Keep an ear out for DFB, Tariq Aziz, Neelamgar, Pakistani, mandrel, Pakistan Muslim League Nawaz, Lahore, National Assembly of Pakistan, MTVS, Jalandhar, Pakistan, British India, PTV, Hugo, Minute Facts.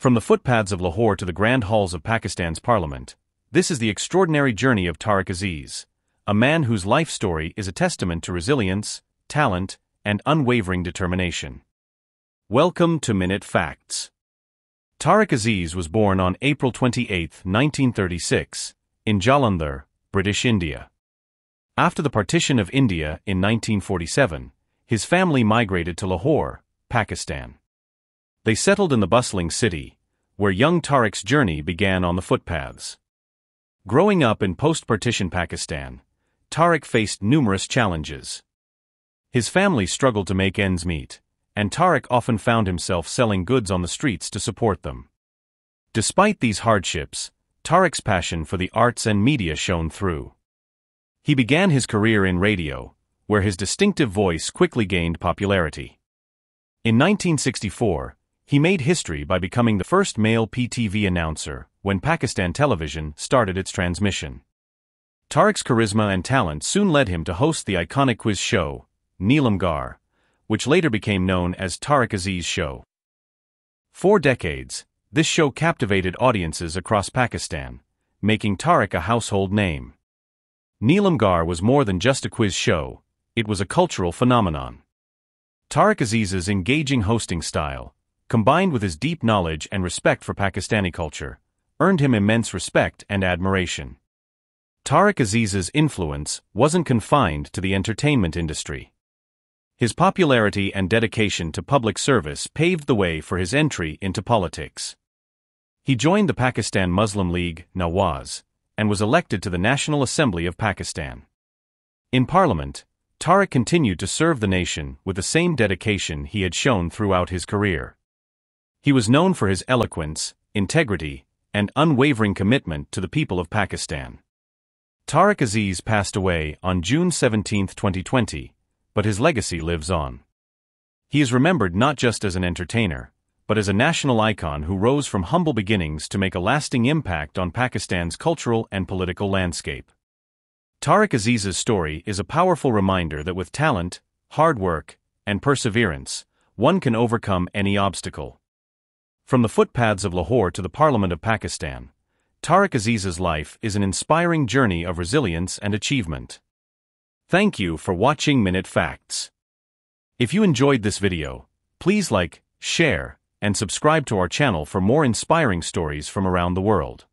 From the footpads of Lahore to the grand halls of Pakistan's parliament, this is the extraordinary journey of Tariq Aziz, a man whose life story is a testament to resilience, talent, and unwavering determination. Welcome to Minute Facts. Tariq Aziz was born on April 28, 1936, in Jalandhar, British India. After the partition of India in 1947, his family migrated to Lahore, Pakistan. They settled in the bustling city, where young Tariq's journey began on the footpaths. Growing up in post-partition Pakistan, Tariq faced numerous challenges. His family struggled to make ends meet, and Tariq often found himself selling goods on the streets to support them. Despite these hardships, Tariq's passion for the arts and media shone through. He began his career in radio, where his distinctive voice quickly gained popularity. In 1964, he made history by becoming the first male PTV announcer when Pakistan Television started its transmission. Tariq's charisma and talent soon led him to host the iconic quiz show, Neelamgar, which later became known as Tariq Aziz Show. For decades, this show captivated audiences across Pakistan, making Tariq a household name. Neelamgar was more than just a quiz show, it was a cultural phenomenon. Tariq Aziz's engaging hosting style, combined with his deep knowledge and respect for Pakistani culture, earned him immense respect and admiration. Tariq Aziz's influence wasn't confined to the entertainment industry. His popularity and dedication to public service paved the way for his entry into politics. He joined the Pakistan Muslim League Nawaz and was elected to the National Assembly of Pakistan. In Parliament, Tariq continued to serve the nation with the same dedication he had shown throughout his career. He was known for his eloquence, integrity, and unwavering commitment to the people of Pakistan. Tariq Aziz passed away on June 17, 2020, but his legacy lives on. He is remembered not just as an entertainer, but as a national icon who rose from humble beginnings to make a lasting impact on Pakistan's cultural and political landscape. Tariq Aziz's story is a powerful reminder that with talent, hard work, and perseverance, one can overcome any obstacle. From the footpaths of Lahore to the Parliament of Pakistan, Tariq Aziz's life is an inspiring journey of resilience and achievement. Thank you for watching Minute Facts. If you enjoyed this video, please like, share, and subscribe to our channel for more inspiring stories from around the world.